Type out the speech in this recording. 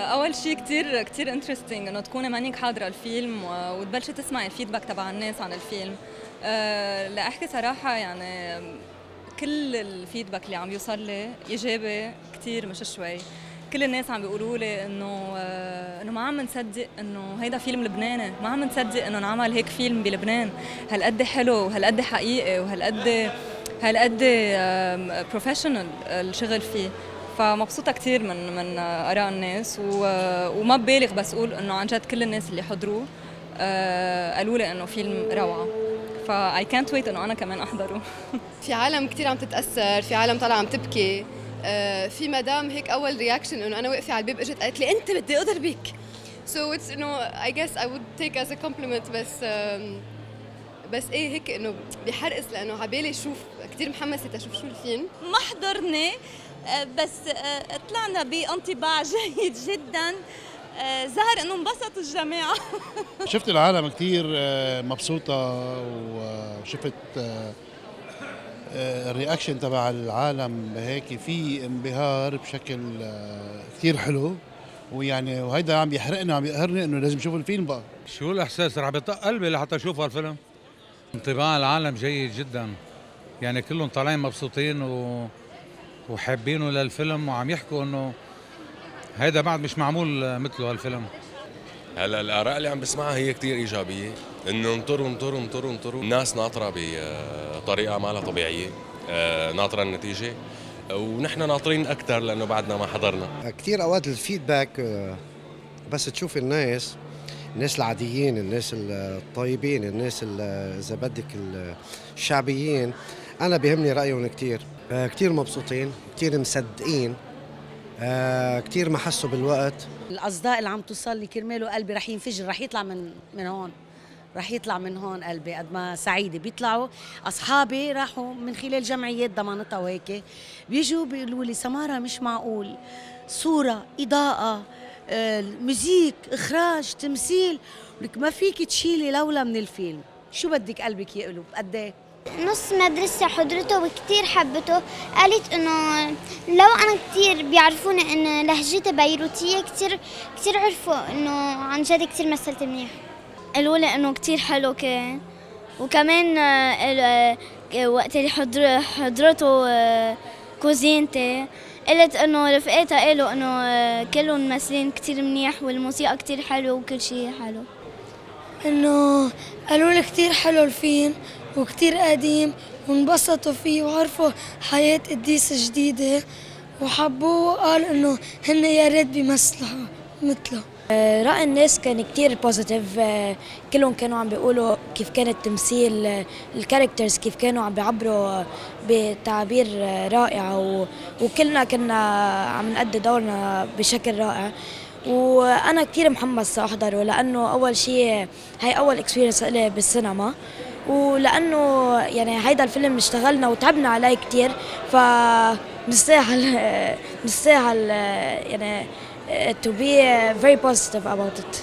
أول شيء كتير انترستينج إنه تكوني مانك حاضرة الفيلم وتبلشي تسمعي الفيدباك تبع الناس عن الفيلم. لأحكي صراحة يعني كل الفيدباك اللي عم يوصل لي إيجابي كتير مش شوي، كل الناس عم بيقولوا لي إنه ما عم نصدق إنه هيدا فيلم لبناني، ما عم نصدق إنه انعمل هيك فيلم بلبنان، هالقد حلو وهالقد حقيقي وهالقد بروفيشنال الشغل فيه. فمبسوطة كتير من آراء الناس وما ببالغ بس أقول إنه عن جد كل الناس اللي حضروه قالوا لي إنه فيلم روعة، فا I can't wait إنه أنا كمان أحضره. في عالم كتير عم تتأثر، في عالم طالعة عم تبكي، في مدام هيك أول رياكشن إنه أنا واقفة على الباب إجت قالت لي أنت بدي أضربك. So it's I guess I would take as a compliment بس ايه هيك انه بحرقص لانه عبالي شوف كثير محمسه تشوف شو الفيلم. ما حضرنا بس طلعنا بانطباع جيد جدا، ظهر انه انبسطوا الجماعه. شفت العالم كثير مبسوطه وشفت الرياكشن تبع العالم هيك في انبهار بشكل كثير حلو، ويعني وهيدا عم يحرقنا وعم يقهرني انه لازم اشوف الفيلم بقى. شو الاحساس رح بيطق قلبي لحتى اشوف هالفيلم. انطباع العالم جيد جدا، يعني كلهم طالعين مبسوطين وحابينه للفيلم وعم يحكوا انه هيدا بعد مش معمول مثله هالفيلم. هلا الاراء اللي عم بسمعها هي كثير ايجابيه، انه انطروا الناس ناطره بطريقه ما لها طبيعيه، ناطره النتيجه ونحن ناطرين اكثر لانه بعدنا ما حضرنا. كثير اوقات الفيدباك بس تشوف الناس العاديين، الناس الطيبين، الناس اذا بدك الشعبيين، انا بيهمني رايهم كثير. كثير مبسوطين، كثير مصدقين، كثير ما حسوا بالوقت. الاصداء اللي عم توصل لي كرماله قلبي رح ينفجر، رح يطلع من هون، رح يطلع من هون قلبي. قد ما سعيده بيطلعوا اصحابي راحوا من خلال جمعيات ضمانتها وهيك بيجوا بيقولوا لي سماره مش معقول، صوره، اضاءه، مزيك، اخراج، تمثيل، لك ما فيك تشيلي لولا من الفيلم. شو بدك قلبك يقلب قد ايه؟ نص مدرسه حضرته وكثير حبته، قالت انه لو انا كثير بيعرفوني ان لهجتي بيروتيه، كثير عرفوا انه عن جد كثير مثلت منيح. قالوا لي انه كثير حلو كان، وكمان وقت اللي حضرته كوزينتي قالت انه رفقاتها قالوا انه كلهم ممثلين كثير منيح والموسيقى كثير حلوه وكل شيء حلو. انه قالوا لي كثير حلو الفيلم وكثير قديم وانبسطوا فيه وعرفوا حياه قديس الجديده وحبوه، وقال انه هن يا ريت بيمثلوا مثله. رأي الناس كان كتير بوزيتيف، كلهم كانوا عم بيقولوا كيف كان التمثيل، الكاركترز كيف كانوا عم بيعبروا بتعبير رائعة، وكلنا كنا عم نأدي دورنا بشكل رائع. وأنا كتير محمس أحضره لأنه أول شيء هي أول اكسبيرينس إلي بالسينما، ولأنه يعني هيدا الفيلم اشتغلنا وتعبنا عليه كتير، فبنستاهل يعني to be very positive about it.